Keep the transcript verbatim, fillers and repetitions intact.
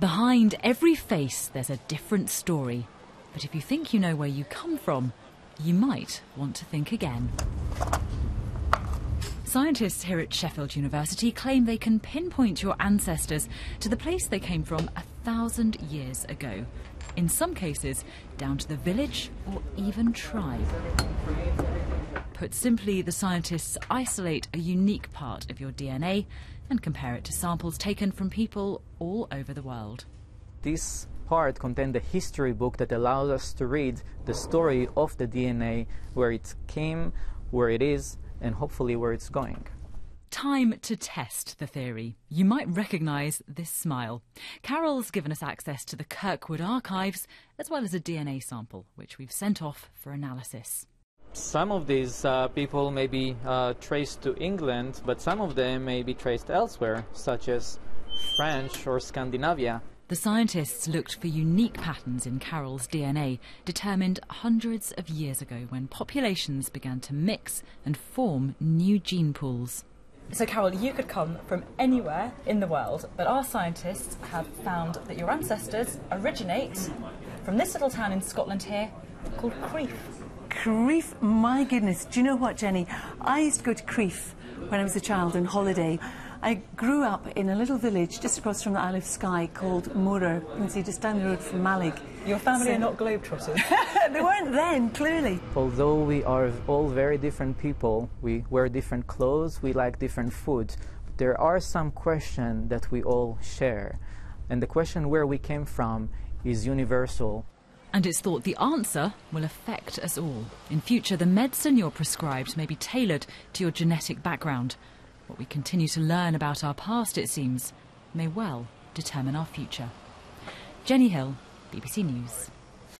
Behind every face there's a different story, but if you think you know where you come from, you might want to think again. Scientists here at Sheffield University claim they can pinpoint your ancestors to the place they came from a thousand years ago. In some cases, down to the village or even tribe. Put simply, the scientists isolate a unique part of your D N A and compare it to samples taken from people all over the world. This part contains a history book that allows us to read the story of the D N A, where it came, where it is, and hopefully where it's going. Time to test the theory. You might recognise this smile. Carol's given us access to the Kirkwood archives, as well as a D N A sample, which we've sent off for analysis. Some of these uh, people may be uh, traced to England, but some of them may be traced elsewhere, such as France or Scandinavia. The scientists looked for unique patterns in Carol's D N A, determined hundreds of years ago when populations began to mix and form new gene pools. So Carol, you could come from anywhere in the world, but our scientists have found that your ancestors originate from this little town in Scotland here called Creich. Creich, my goodness. Do you know what, Jenny? I used to go to Creich when I was a child on holiday. I grew up in a little village just across from the Isle of Skye called Murur. You can see just down the road from Malik. Your family so, are not globetrotters. They weren't then, clearly. Although we are all very different people, we wear different clothes, we like different food, there are some questions that we all share. And the question where we came from is universal. And it's thought the answer will affect us all. In future, the medicine you're prescribed may be tailored to your genetic background. What we continue to learn about our past, it seems, may well determine our future. Jenny Hill, B B C News.